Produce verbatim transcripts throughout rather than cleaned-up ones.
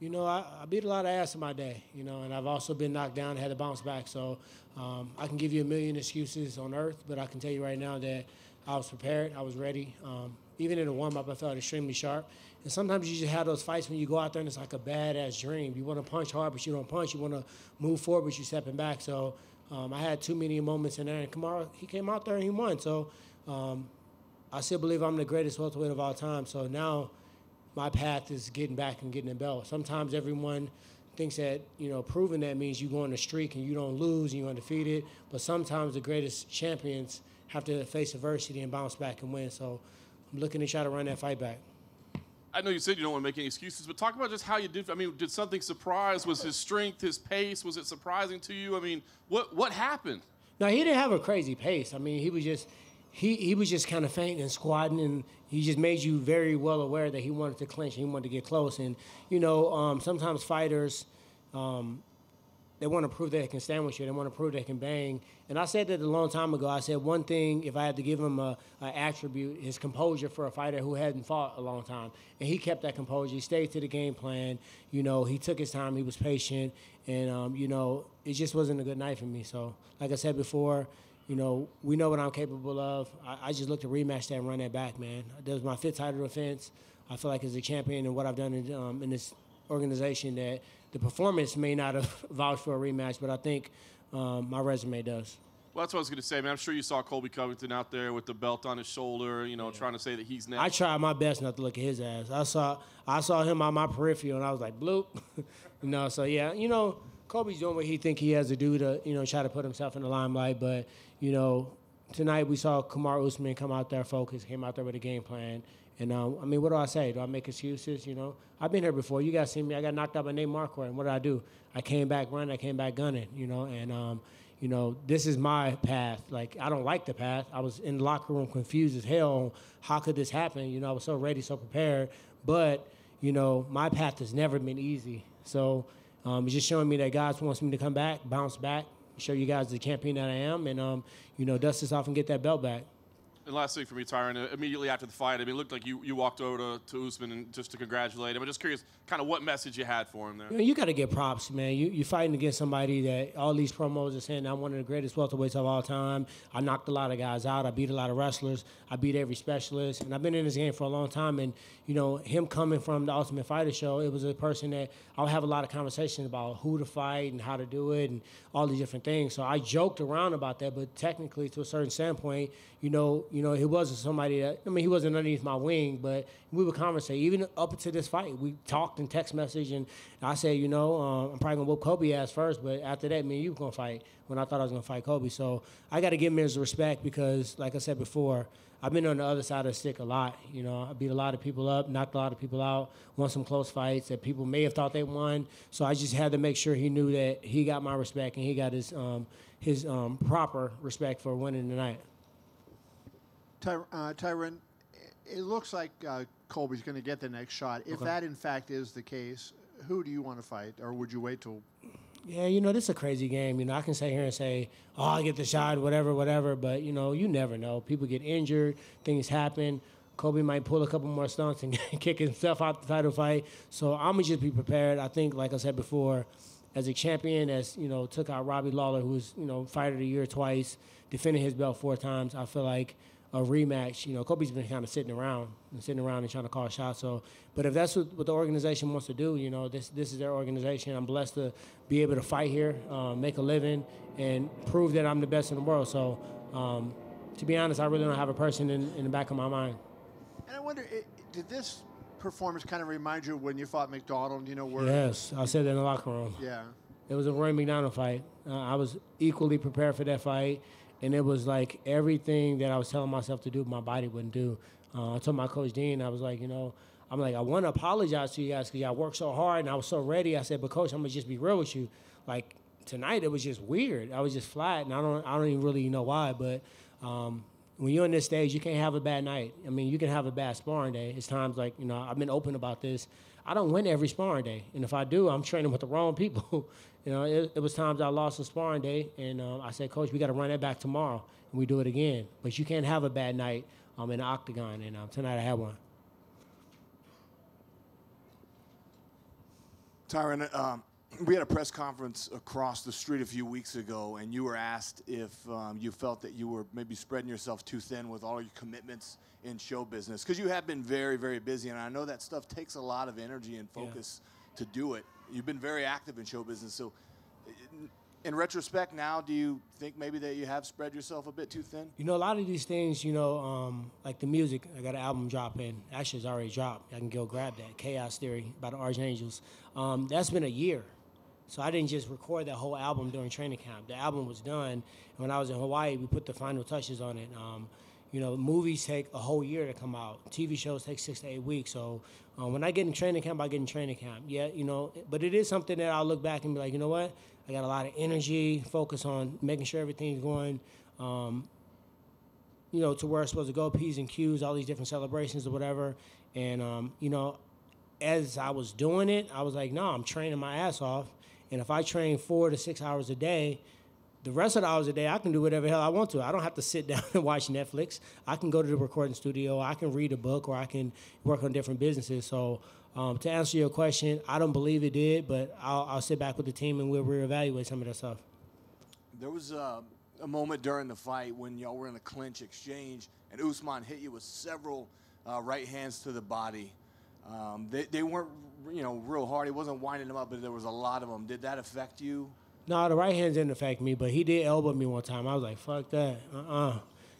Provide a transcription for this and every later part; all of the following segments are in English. you know, I, I beat a lot of ass in my day, you know, and I've also been knocked down and had to bounce back. So um, I can give you a million excuses on earth, but I can tell you right now that I was prepared. I was ready. Um, even in the warm-up, I felt extremely sharp. And sometimes you just have those fights when you go out there and it's like a badass dream. You want to punch hard, but you don't punch. You want to move forward, but you're stepping back. So um, I had too many moments in there. And Kamaru, he came out there and he won. So um, I still believe I'm the greatest welterweight of all time. So now my path is getting back and getting the belt. Sometimes everyone thinks that, you know, proving that means you go on a streak and you don't lose and you're undefeated. But sometimes the greatest champions have to face adversity and bounce back and win. So I'm looking to try to run that fight back. I know you said you don't want to make any excuses, but talk about just how you did. I mean, did something surprise? Was his strength, his pace, was it surprising to you? I mean, what what happened? No, he didn't have a crazy pace. I mean, he was just he he was just kind of fainting and squatting, and he just made you very well aware that he wanted to clinch and he wanted to get close. And, you know, um, sometimes fighters, um, they want to prove that they can stand with you. They want to prove they can bang. And I said that a long time ago. I said one thing, if I had to give him an attribute, his composure for a fighter who hadn't fought a long time. And he kept that composure. He stayed to the game plan. You know, he took his time. He was patient. And, um, you know, it just wasn't a good night for me. So, like I said before, you know, we know what I'm capable of. I, I just look to rematch that and run that back, man. That was my fifth title defense. I feel like as a champion and what I've done in, um, in this organization that – the performance may not have vouched for a rematch, but I think um, my resume does. Well, that's what I was going to say, man. I'm sure you saw Colby Covington out there with the belt on his shoulder, you know, yeah. trying to say that he's next. I tried my best not to look at his ass. I saw I saw him on my peripheral, and I was like, bloop. you know, so, yeah, you know, Colby's doing what he thinks he has to do to, you know, try to put himself in the limelight. But, you know, tonight we saw Kamaru Usman come out there focused, came out there with a game plan. And, um, I mean, what do I say? Do I make excuses, you know? I've been here before. You guys seen me. I got knocked out by Nate Marquardt, and what did I do? I came back running. I came back gunning, you know? And, um, you know, this is my path. Like, I don't like the path. I was in the locker room confused as hell. How could this happen? You know, I was so ready, so prepared. But, you know, my path has never been easy. So um, it's just showing me that God wants me to come back, bounce back, show you guys the champion that I am, and, um, you know, dust this off and get that belt back. And last thing for me, Tyron, immediately after the fight, I mean, it looked like you, you walked over to, to Usman and just to congratulate him. I'm just curious kind of what message you had for him there. You know, you got to get props, man. You, you're fighting against somebody that all these promos are saying, I'm one of the greatest welterweights of all time. I knocked a lot of guys out. I beat a lot of wrestlers. I beat every specialist. And I've been in this game for a long time. And, you know, him coming from the Ultimate Fighter show, it was a person that I'll have a lot of conversations about who to fight and how to do it and all these different things. So I joked around about that, but technically to a certain standpoint, you know, You know, he wasn't somebody that, I mean, he wasn't underneath my wing, but we would conversate. Even up to this fight, we talked in text message, and I said, you know, uh, I'm probably going to whoop Kobe's ass first, but after that, me and you were going to fight when I thought I was going to fight Kobe. So I got to give him his respect because, like I said before, I've been on the other side of the stick a lot. You know, I beat a lot of people up, knocked a lot of people out, won some close fights that people may have thought they won. So I just had to make sure he knew that he got my respect and he got his, um, his um, proper respect for winning tonight. Ty, uh, Tyron, it looks like uh, Colby's going to get the next shot. If okay. that, in fact, is the case, who do you want to fight, or would you wait till? Yeah, you know, this is a crazy game. You know, I can sit here and say, oh, I'll get the shot, whatever, whatever, but, you know, you never know. People get injured. Things happen. Kobe might pull a couple more stunts and kick himself out the title fight. So I'm going to just be prepared. I think, like I said before, as a champion, as, you know, took out Robbie Lawler, who was, you know, fighter of the year twice, defended his belt four times, I feel like a rematch, you know, Kobe's been kind of sitting around and sitting around and trying to call shots. So, but if that's what, what the organization wants to do, you know, this this is their organization. I'm blessed to be able to fight here, um, make a living, and prove that I'm the best in the world. So, um, to be honest, I really don't have a person in, in the back of my mind. And I wonder, it, did this performance kind of remind you when you fought MacDonald? You know, where yes, I said that in the locker room. Yeah, it was a Roy MacDonald fight. Uh, I was equally prepared for that fight. And it was like everything that I was telling myself to do, my body wouldn't do. Uh, I told my coach, Dean, I was like, you know, I'm like, I want to apologize to you guys because y'all worked so hard and I was so ready. I said, but coach, I'm going to just be real with you. Like tonight, it was just weird. I was just flat, and I don't, I don't even really know why. But um, when you're in this stage, you can't have a bad night. I mean, you can have a bad sparring day. It's times like, you know, I've been open about this. I don't win every sparring day. And if I do, I'm training with the wrong people. You know, it, it was times I lost a sparring day, and um, I said, Coach, we got to run that back tomorrow, and we do it again. But you can't have a bad night um, in the octagon, and um, tonight I had one. Tyron, um, we had a press conference across the street a few weeks ago, and you were asked if um, you felt that you were maybe spreading yourself too thin with all your commitments in show business, because you have been very, very busy, and I know that stuff takes a lot of energy and focus yeah. to do it. You've been very active in show business, so in retrospect now, do you think maybe that you have spread yourself a bit too thin? You know, a lot of these things, you know, um, like the music, I got an album dropping. Actually, it's already dropped. I can go grab that, Chaos Theory by the Archangels. Um, that's been a year. So I didn't just record that whole album during training camp. The album was done, and when I was in Hawaii, we put the final touches on it. Um, you know, movies take a whole year to come out. T V shows take six to eight weeks. So um, when I get in training camp, I get in training camp. Yeah, you know, but it is something that I'll look back and be like, you know what? I got a lot of energy, focus on making sure everything's going, um, you know, to where it's supposed to go, P's and Q's, all these different celebrations or whatever. And, um, you know, as I was doing it, I was like, no, I'm training my ass off. And if I train four to six hours a day, the rest of the hours a day, I can do whatever the hell I want to. I don't have to sit down and watch Netflix. I can go to the recording studio. I can read a book, or I can work on different businesses. So um, to answer your question, I don't believe it did, but I'll, I'll sit back with the team and we'll reevaluate some of that stuff. There was a, a moment during the fight when y'all were in a clinch exchange and Usman hit you with several uh, right hands to the body. Um, they, they weren't, you know, real hard. He wasn't winding them up, but there was a lot of them. Did that affect you? No, the right hands didn't affect me, but he did elbow me one time. I was like, fuck that, uh-uh.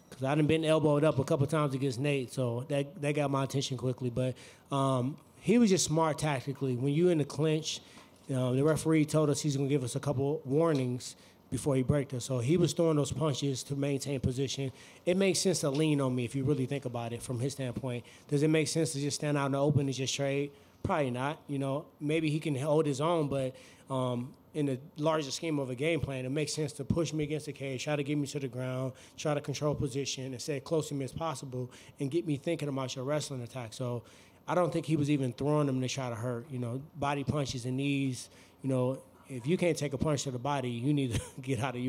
Because I done been elbowed up a couple times against Nate, so that, that got my attention quickly. But um, he was just smart tactically. When you in the clinch, you know, the referee told us he's going to give us a couple warnings before he breaked us. So he was throwing those punches to maintain position. It makes sense to lean on me if you really think about it from his standpoint. Does it make sense to just stand out in the open and just trade? Probably not. You know, maybe he can hold his own, but um, in the larger scheme of a game plan, it makes sense to push me against the cage, try to get me to the ground, try to control position and stay close to me as possible and get me thinking about your wrestling attack. So I don't think he was even throwing them to try to hurt. You know, body punches and knees, you know, if you can't take a punch to the body, you need to get out of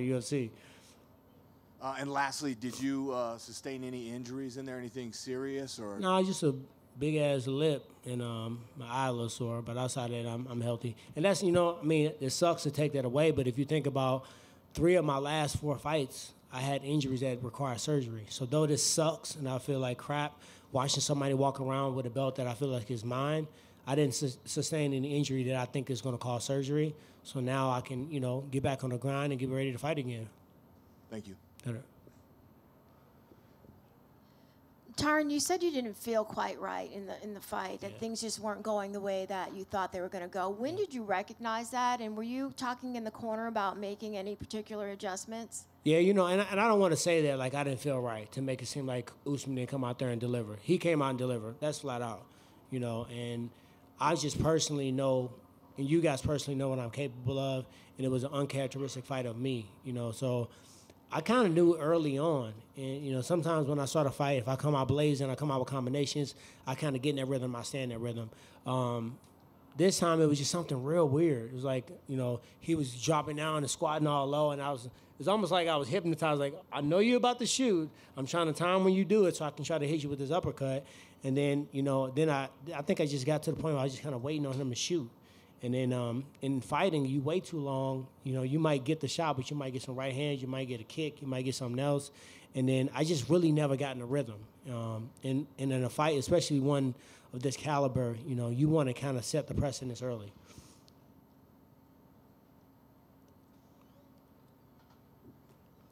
U F C. Uh, and lastly, did you uh, sustain any injuries in there? Anything serious or? No, just a big ass lip and um, my eye a little sore. But outside of that, I'm, I'm healthy. And that's, you know, I mean, it sucks to take that away. But if you think about three of my last four fights, I had injuries that require surgery. So though this sucks, and I feel like crap watching somebody walk around with a belt that I feel like is mine, I didn't su sustain any injury that I think is going to cause surgery. So now I can, you know, get back on the grind and get ready to fight again. Thank you. Tyron, you said you didn't feel quite right in the in the fight, that yeah. things just weren't going the way that you thought they were going to go. When yeah. did you recognize that? And were you talking in the corner about making any particular adjustments? Yeah, you know, and I, and I don't want to say that like I didn't feel right to make it seem like Usman didn't come out there and deliver. He came out and delivered. That's flat out, you know, and I just personally know, and you guys personally know what I'm capable of, and it was an uncharacteristic fight of me, you know. So I kind of knew early on, and, you know, sometimes when I start a fight, if I come out blazing, I come out with combinations, I kind of get in that rhythm, I stay in that rhythm. Um, this time it was just something real weird. It was like, you know, he was dropping down and squatting all low, and I was, it's almost like I was hypnotized, like, I know you're about to shoot. I'm trying to time when you do it so I can try to hit you with this uppercut. And then, you know, then I, I think I just got to the point where I was just kind of waiting on him to shoot. And then um, in fighting, you wait too long. You know, you might get the shot, but you might get some right hands. You might get a kick. You might get something else. And then I just really never got in a rhythm. Um, and, and in a fight, especially one of this caliber, you know, you want to kind of set the precedence early.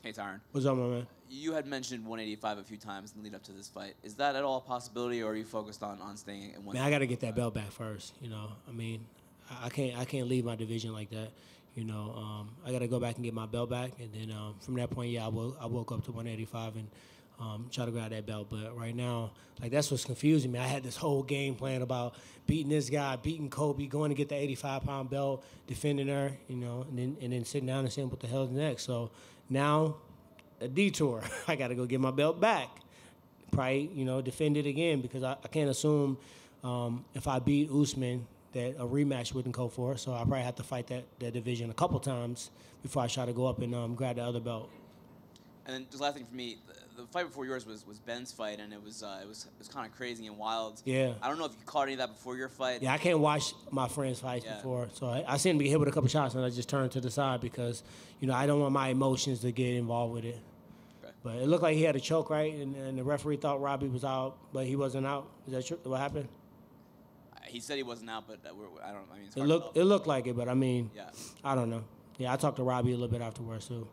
Hey, Tyron. What's up, my man? You had mentioned one eighty-five a few times in the lead up to this fight. Is that at all a possibility, or are you focused on, on staying at one? Man, I got to get that belt back first, you know. I mean, I can't I can't leave my division like that, you know. Um, I got to go back and get my belt back, and then um, from that point, yeah, I, will, I woke up to one eighty-five and um, try to grab that belt. But right now, like, that's what's confusing me. I had this whole game plan about beating this guy, beating Kobe, going to get the eighty-five pound belt, defending her, you know, and then, and then sitting down and saying what the hell's next. So now, a detour. I got to go get my belt back. Probably, you know, defend it again, because I, I can't assume um, if I beat Usman that a rematch wouldn't go for. So I probably have to fight that, that division a couple times before I try to go up and um, grab the other belt. And then just last thing for me, the fight before yours was, was Ben's fight, and it was uh, it was it was kind of crazy and wild. Yeah. I don't know if you caught any of that before your fight. Yeah, I can't watch my friends' fights yeah. before, so I, I seen him get hit with a couple shots, and I just turned to the side because, you know, I don't want my emotions to get involved with it. Okay. But it looked like he had a choke, right? And, and the referee thought Robbie was out, but he wasn't out. Is that true? What happened? He said he wasn't out, but that we're, I don't. I mean, it's hard it looked to it looked like it, but I mean, yeah. I don't know. Yeah, I talked to Robbie a little bit afterwards too.